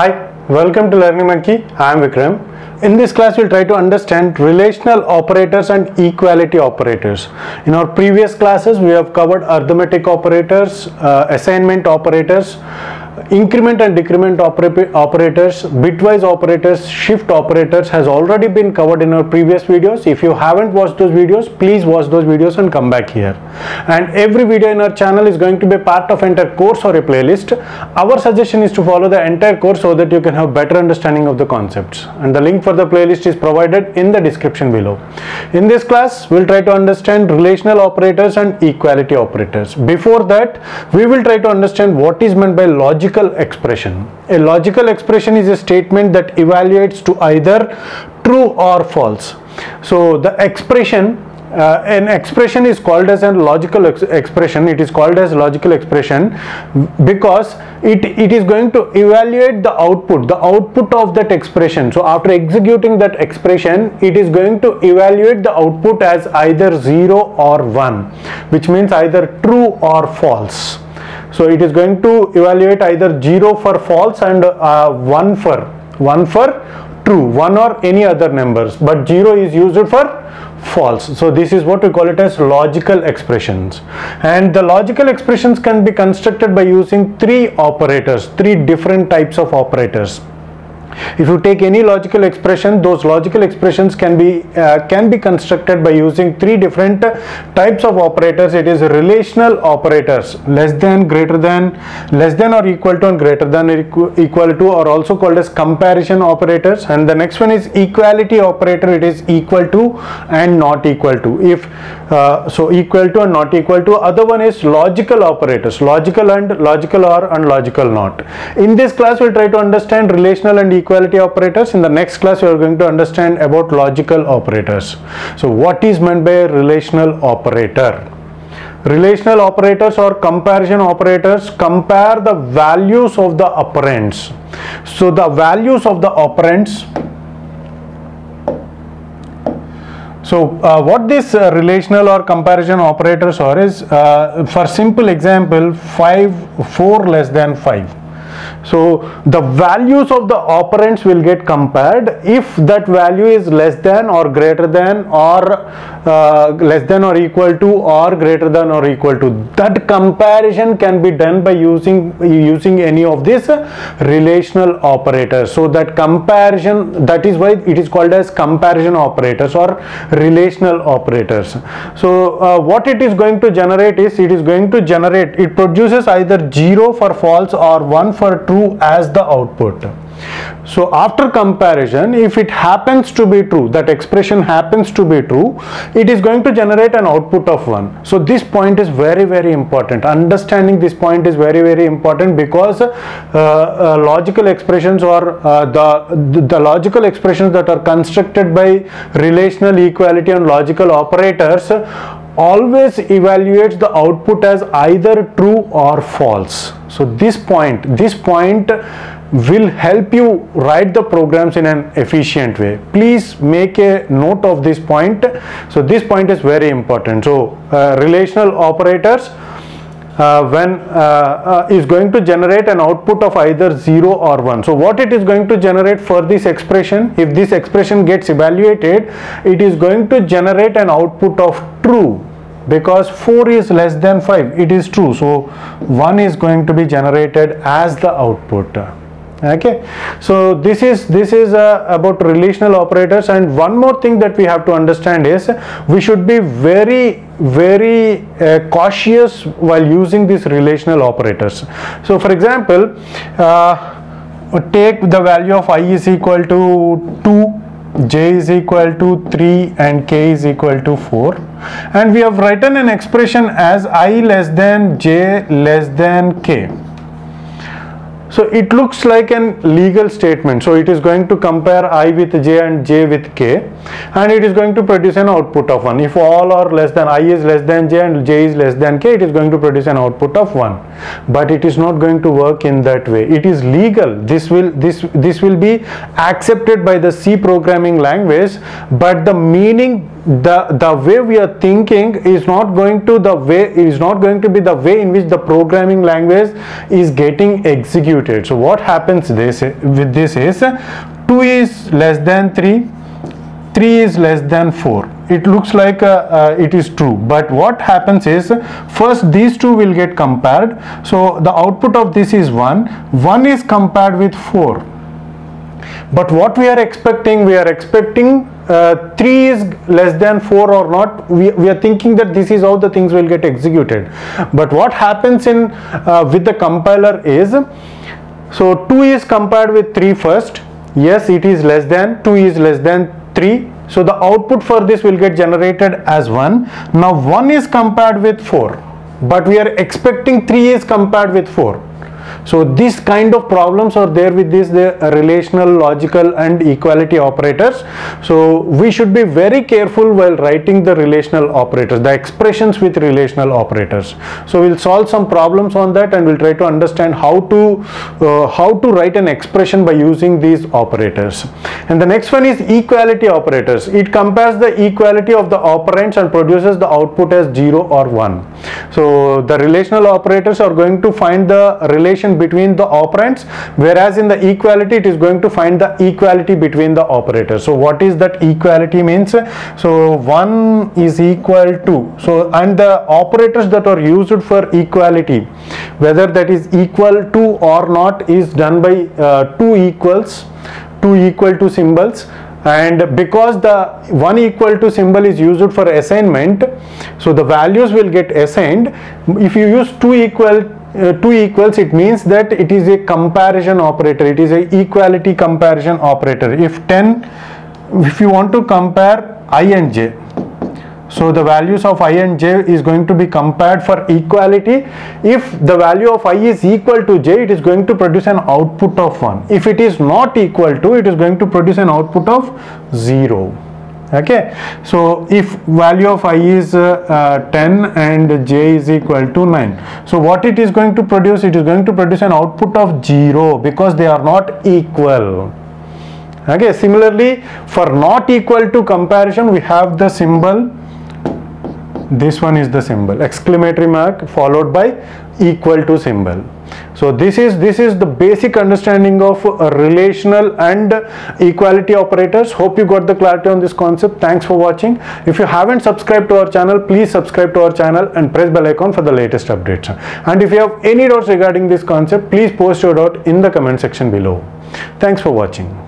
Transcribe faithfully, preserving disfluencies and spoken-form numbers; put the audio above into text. Hi, welcome to Learning Monkey. I am Vikram. In this class, we'll try to understand relational operators and equality operators. In our previous classes, we have covered arithmetic operators, uh, assignment operators, increment and decrement oper operators, bitwise operators, shift operators has already been covered in our previous videos. If you haven't watched those videos, please watch those videos and come back here. And every video in our channel is going to be part of entire course or a playlist. Our suggestion is to follow the entire course so that you can have better understanding of the concepts. And the link for the playlist is provided in the description below. In this class, we'll try to understand relational operators and equality operators. Before that, we will try to understand what is meant by logical expression. A logical expression is a statement that evaluates to either true or false. So the expression, uh, an expression is called as a logical ex expression. It is called as logical expression because it, it is going to evaluate the output, the output of that expression. So after executing that expression, it is going to evaluate the output as either zero or one, which means either true or false. So it is going to evaluate either zero for false and uh, one for one for true, one or any other numbers, but zero is used for false. So this is what we call it as logical expressions. And the logical expressions can be constructed by using three operators, three different types of operators. If you take any logical expression, those logical expressions can be uh, can be constructed by using three different types of operators. It is relational operators, less than, greater than, less than or equal to, and greater than or equal to are also called as comparison operators. And the next one is equality operator. It is equal to and not equal to. If uh, so, equal to and not equal to. Other one is logical operators, logical and, logical or, and logical not. In this class, we'll try to understand relational and equality operators. In the next class, we are going to understand about logical operators. So what is meant by a relational operator? Relational operators or comparison operators compare the values of the operands. So the values of the operands. So uh, what these uh, relational or comparison operators are is, uh, for simple example, five, four less than five. So the values of the operands will get compared if that value is less than or greater than or uh, less than or equal to or greater than or equal to. That comparison can be done by using using any of these relational operators. So that comparison, that is why it is called as comparison operators or relational operators. So uh, what it is going to generate is, it is going to generate, it produces either zero for false or one for true as the output. So after comparison, if it happens to be true, that expression happens to be true, it is going to generate an output of one. So this point is very very important. Understanding this point is very very important because uh, uh, logical expressions or uh, the, the logical expressions that are constructed by relational, equality and logical operators always evaluates the output as either true or false. So this point, this point will help you write the programs in an efficient way. Please make a note of this point. So this point is very important. So uh, relational operators Uh, when uh, uh, is going to generate an output of either zero or one. So what it is going to generate for this expression, if this expression gets evaluated, it is going to generate an output of true because four is less than five, it is true. So one is going to be generated as the output. Okay, so this is this is uh, about relational operators. And one more thing that we have to understand is, we should be very very uh, cautious while using these relational operators. So for example, uh, take the value of I is equal to two, j is equal to three and k is equal to four, and we have written an expression as I less than j less than k. So it looks like an legal statement. So it is going to compare I with j and j with k, and it is going to produce an output of one. If all are less than, I is less than j and j is less than k, it is going to produce an output of one. But it is not going to work in that way. It is legal. This will this this will be accepted by the C programming language, but the meaning the the way we are thinking is not going to the way is not going to be the way in which the programming language is getting executed. So what happens this with this is two is less than three, three is less than four. It looks like uh, uh, it is true, but what happens is first these two will get compared. So the output of this is one. One is compared with four, but what we are expecting, we are expecting uh, three is less than four or not. We, we are thinking that this is how the things will get executed, but what happens in uh, with the compiler is, so two is compared with three first. Yes, it is less than, two is less than three, so the output for this will get generated as one. Now one is compared with four, but we are expecting three is compared with four. So this kind of problems are there with this the relational, logical and equality operators. So we should be very careful while writing the relational operators, the expressions with relational operators. So we'll solve some problems on that, and we'll try to understand how to uh, how to write an expression by using these operators. And the next one is equality operators. It compares the equality of the operands and produces the output as zero or one. So the relational operators are going to find the relation between the operands, whereas in the equality it is going to find the equality between the operators. So what is that equality means? So one is equal to, so and the operators that are used for equality, whether that is equal to or not, is done by uh, two equals, two equal to symbols. And because the one equal to symbol is used for assignment, so the values will get assigned. If you use two equal to Uh, two equals, it means that it is a comparison operator, it is a equality comparison operator. If ten, if you want to compare I and j, so the values of I and j is going to be compared for equality. If the value of I is equal to j, it is going to produce an output of one. If it is not equal to, it is going to produce an output of zero. Okay, so if value of I is uh, uh, ten and j is equal to nine, so what it is going to produce, it is going to produce an output of zero because they are not equal. Okay, similarly for not equal to comparison, we have the symbol, this one is the symbol, exclamatory mark followed by equal to symbol. So this is this is the basic understanding of uh, relational and equality operators. Hope you got the clarity on this concept. Thanks for watching. If you haven't subscribed to our channel, please subscribe to our channel and press bell icon for the latest updates. And if you have any doubts regarding this concept, please post your doubt in the comment section below. Thanks for watching.